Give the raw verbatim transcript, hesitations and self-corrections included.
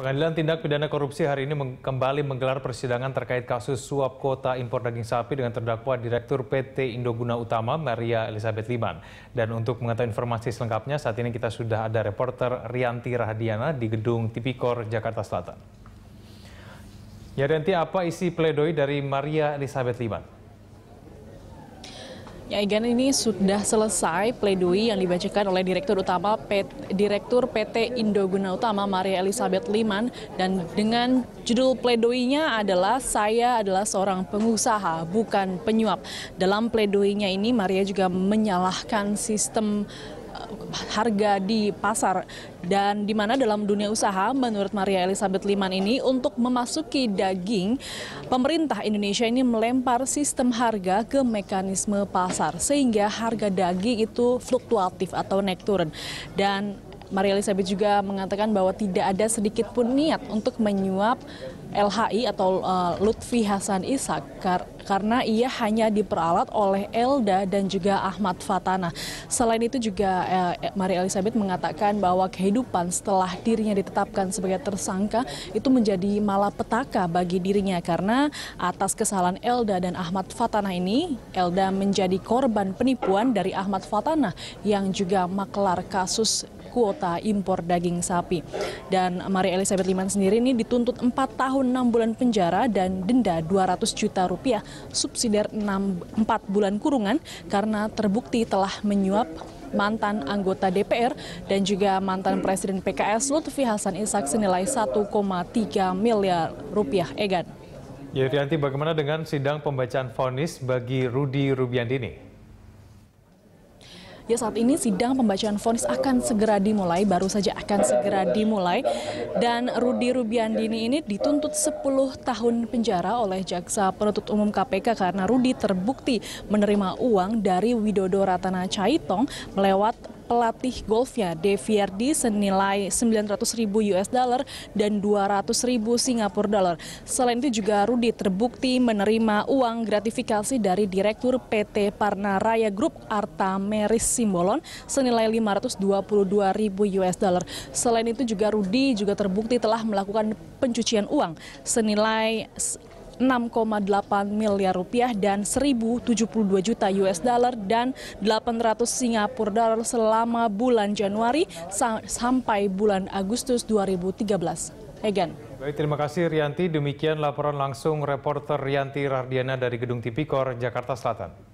Pengadilan Tindak Pidana Korupsi hari ini kembali menggelar persidangan terkait kasus suap kuota impor daging sapi dengan terdakwa Direktur P T Indoguna Utama Maria Elizabeth Liman. Dan untuk mengetahui informasi selengkapnya, saat ini kita sudah ada reporter Rianti Rahadiana di Gedung Tipikor, Jakarta Selatan. Ya Rianti, apa isi pledoi dari Maria Elizabeth Liman? Ya, Igan, ini sudah selesai pledoi yang dibacakan oleh Direktur Utama P T, Direktur P T Indoguna Utama Maria Elizabeth Liman, dan dengan judul pledoinya adalah saya adalah seorang pengusaha bukan penyuap. Dalam pledoinya ini Maria juga menyalahkan sistem harga di pasar, dan di mana dalam dunia usaha menurut Maria Elizabeth Liman ini untuk memasuki daging, pemerintah Indonesia ini melempar sistem harga ke mekanisme pasar sehingga harga daging itu fluktuatif atau naik turun. Dan Maria Elizabeth juga mengatakan bahwa tidak ada sedikit pun niat untuk menyuap L H I atau uh, Luthfi Hasan Ishaaq kar karena ia hanya diperalat oleh Elda dan juga Ahmad Fathanah. Selain itu juga eh, Maria Elizabeth mengatakan bahwa kehidupan setelah dirinya ditetapkan sebagai tersangka itu menjadi malapetaka bagi dirinya karena atas kesalahan Elda dan Ahmad Fathanah ini, Elda menjadi korban penipuan dari Ahmad Fathanah yang juga maklar kasus kuota impor daging sapi. Dan Maria Elizabeth Liman sendiri ini dituntut empat tahun enam bulan penjara dan denda dua ratus juta rupiah, subsidiar empat bulan kurungan karena terbukti telah menyuap mantan anggota D P R dan juga mantan Presiden P K S Luthfi Hasan Ishaaq senilai satu koma tiga miliar rupiah. Egan. Ya, Rianti, bagaimana dengan sidang pembacaan vonis bagi Rudi Rubiandini? Ya, saat ini sidang pembacaan vonis akan segera dimulai, baru saja akan segera dimulai. Dan Rudi Rubiandini ini dituntut sepuluh tahun penjara oleh Jaksa Penuntut Umum K P K karena Rudi terbukti menerima uang dari Widodo Ratana Caitong melewat pelatih golfnya Deviardi senilai sembilan ratus ribu U S dollar dan dua ratus ribu Singapura dollar. Selain itu juga Rudi terbukti menerima uang gratifikasi dari Direktur P T Parna Raya Group Arta Meris Simbolon senilai lima ratus dua puluh dua ribu U S dollar. Selain itu juga Rudi juga terbukti telah melakukan pencucian uang senilai enam koma delapan miliar rupiah dan seribu tujuh puluh dua juta U S dollar dan delapan ratus Singapura dollar selama bulan Januari sampai bulan Agustus dua ribu tiga belas. Egan. Baik, terima kasih Rianti. Demikian laporan langsung reporter Rianti Rahadiana dari Gedung Tipikor, Jakarta Selatan.